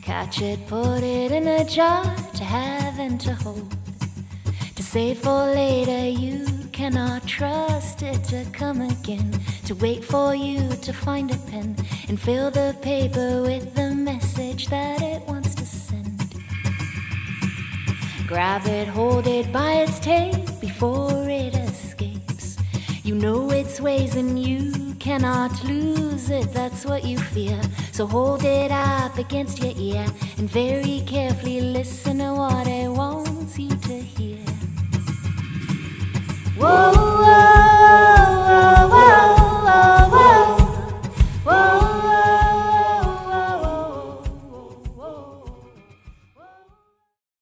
Catch it, put it in a jar to have and to hold, to save for later. You cannot trust it to come again, to wait for you to find a pen and fill the paper with the message that it wants to send. Grab it, hold it by its tail before it escapes. You know its ways and you cannot lose it, that's what you fear. So hold it up against your ear and very carefully listen to what